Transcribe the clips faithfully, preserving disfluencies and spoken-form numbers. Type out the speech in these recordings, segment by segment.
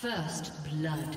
First blood.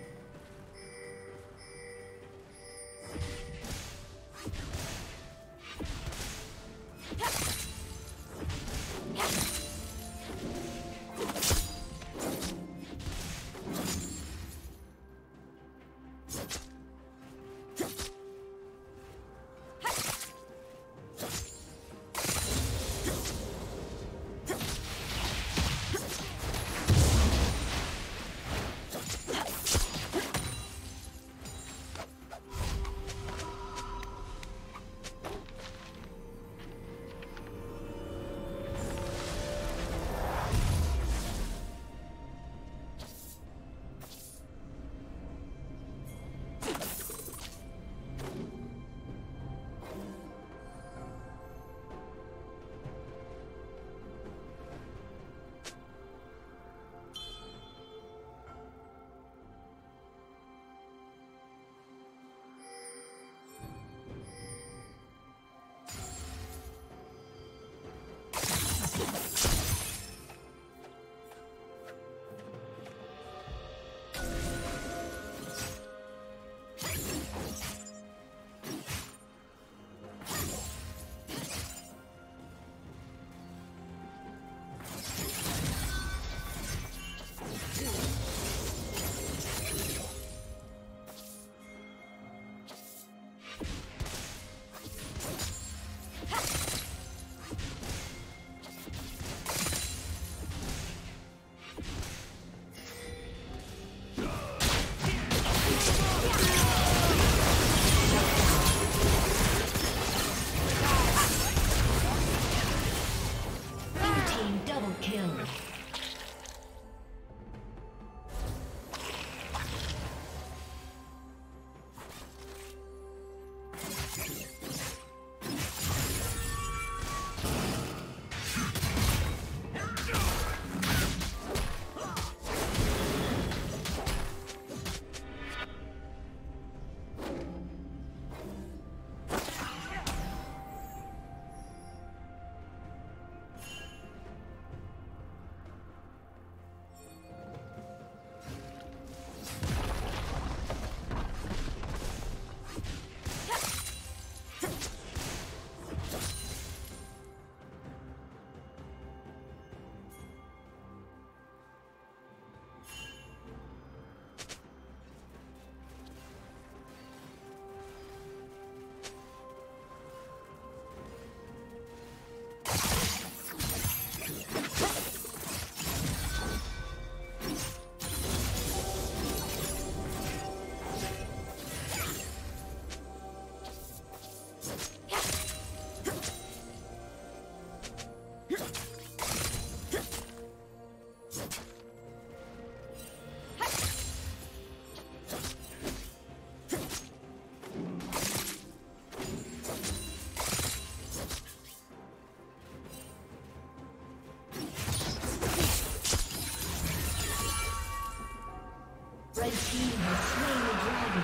Red team has slain the dragon.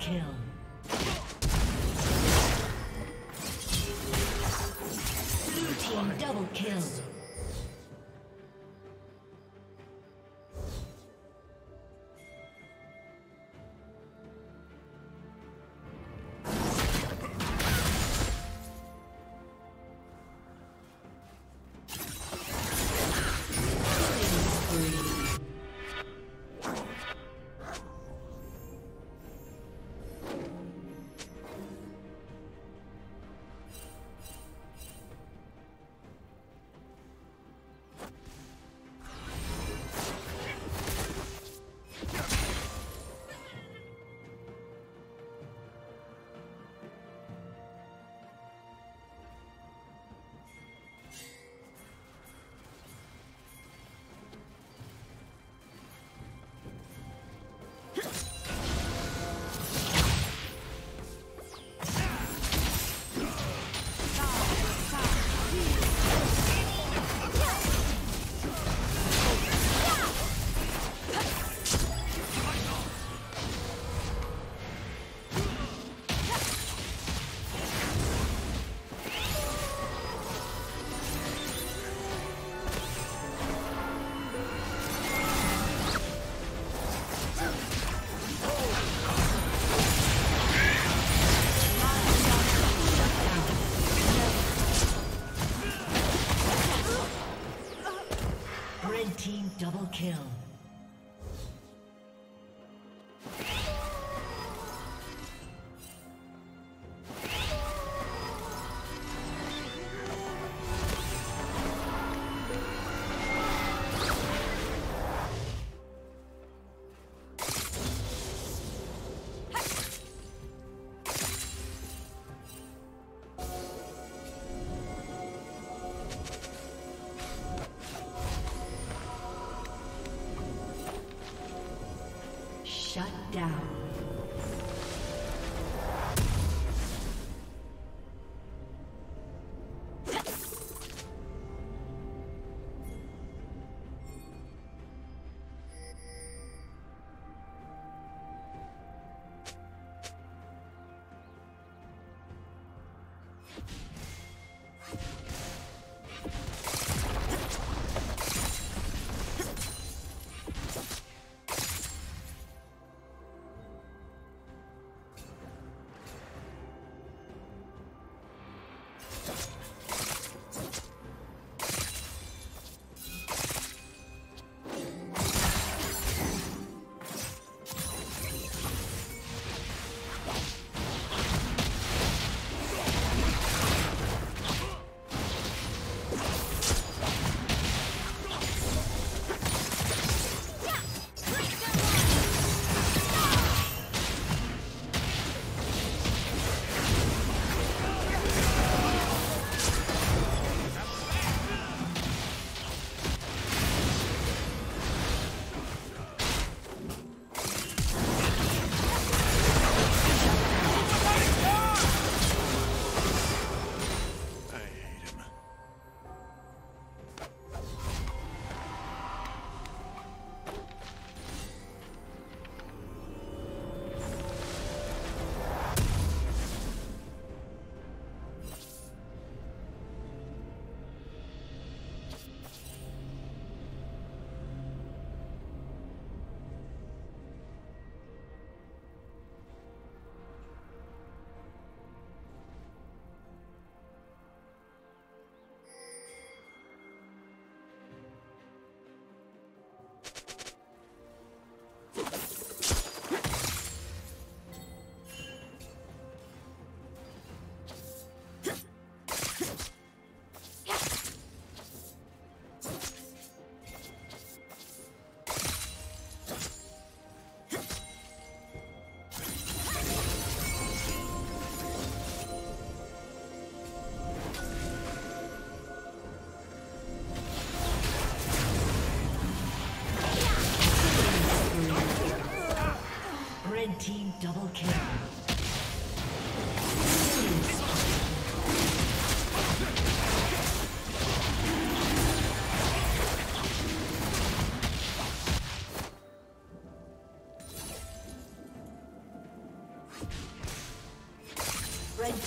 Kill. Down.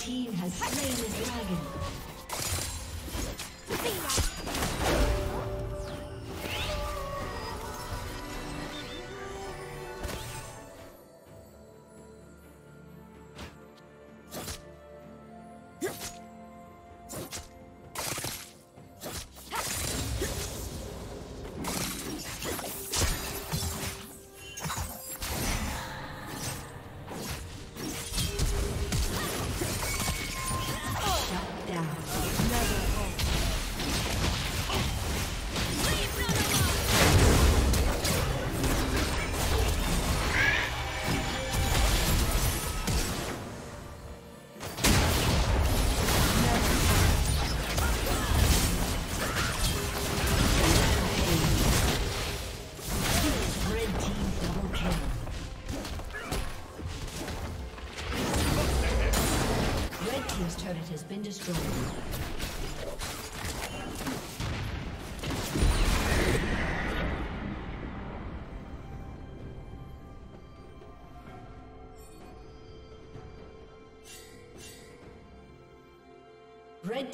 team has slain the dragon. Red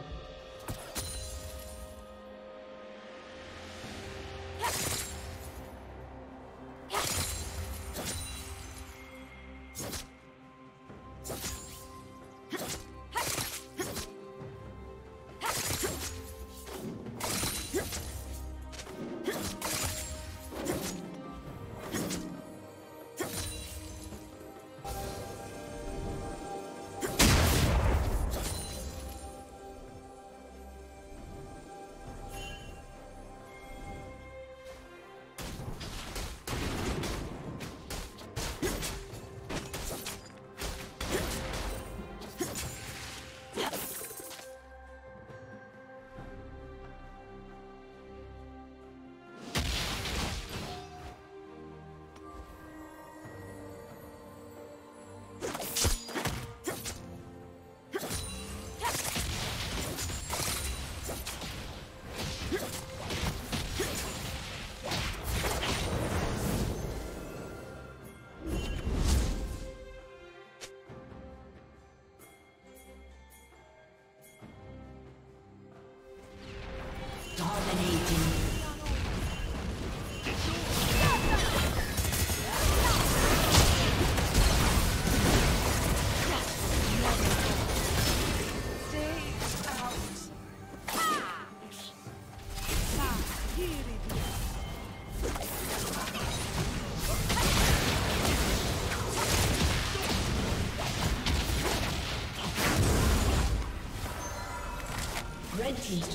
Red team's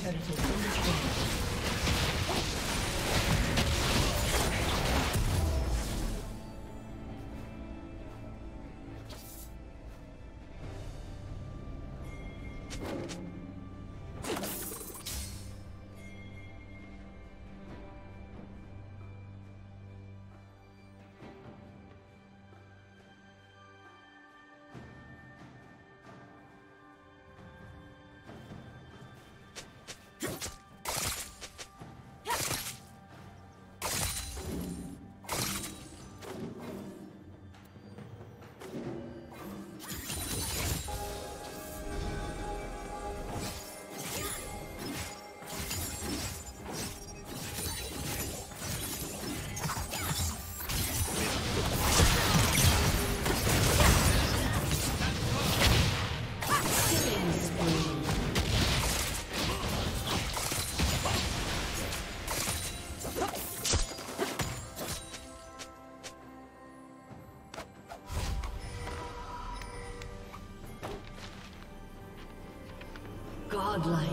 turret has been destroyed. Godlike.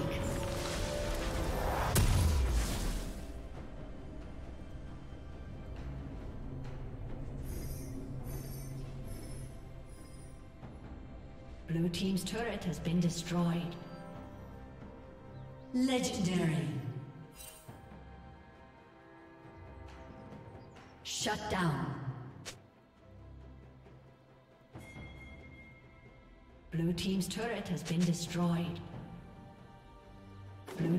Blue team's turret has been destroyed. Legendary. Shut down. Blue team's turret has been destroyed. Blue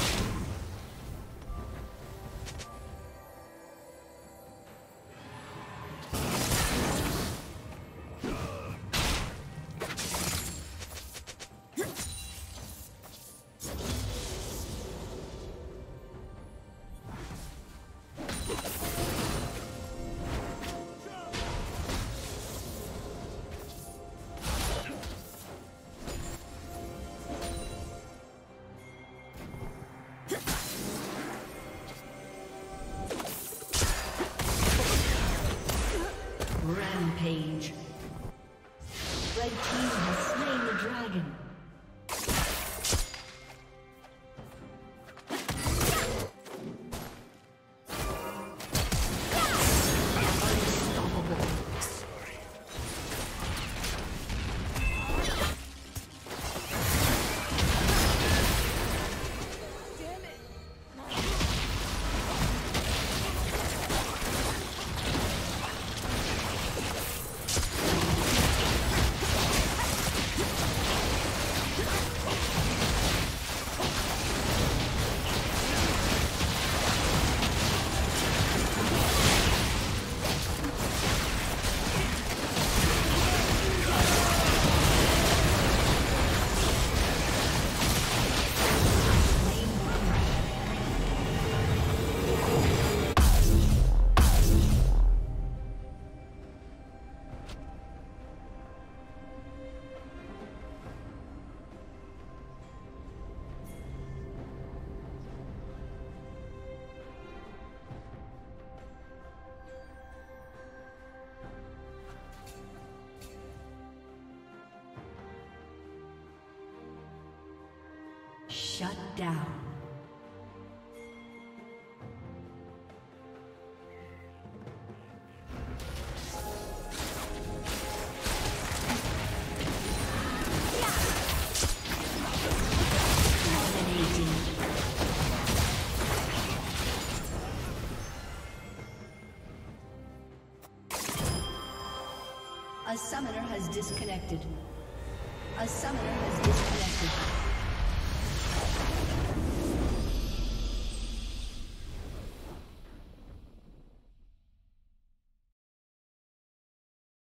Red team has slain the dragon. Shut down. A summoner has disconnected. A summoner has disconnected.